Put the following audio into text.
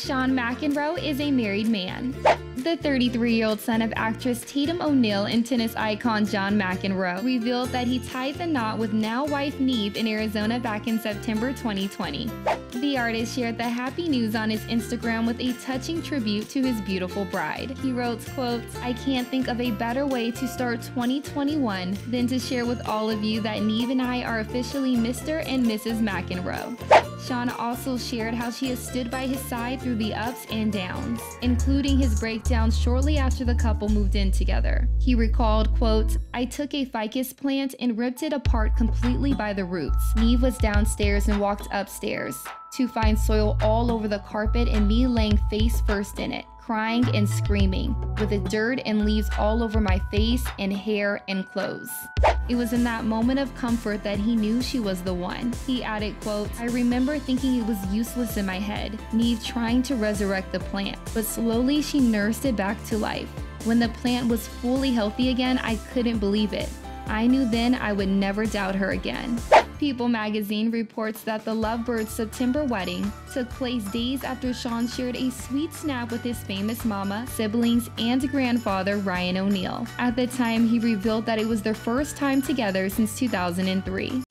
Sean McEnroe is a married man. The 33-year-old son of actress Tatum O'Neal and tennis icon John McEnroe revealed that he tied the knot with now-wife Niamh in Arizona back in September 2020. The artist shared the happy news on his Instagram with a touching tribute to his beautiful bride. He wrote, quote, "I can't think of a better way to start 2021 than to share with all of you that Niamh and I are officially Mr. and Mrs. McEnroe." Sean also shared how she has stood by his side through the ups and downs, including his breakdown shortly after the couple moved in together. He recalled, quote, "I took a ficus plant and ripped it apart completely by the roots. Niamh was downstairs and walked upstairs to find soil all over the carpet and me laying face first in it, crying and screaming, with the dirt and leaves all over my face and hair and clothes. It was in that moment of comfort that he knew she was the one." He added, quote, "I remember thinking it was useless in my head, Niamh trying to resurrect the plant, but slowly she nursed it back to life. When the plant was fully healthy again, I couldn't believe it. I knew then I would never doubt her again." People magazine reports that the lovebirds' September wedding took place days after Sean shared a sweet snap with his famous mama, siblings, and grandfather, Ryan O'Neal. At the time, he revealed that it was their first time together since 2003.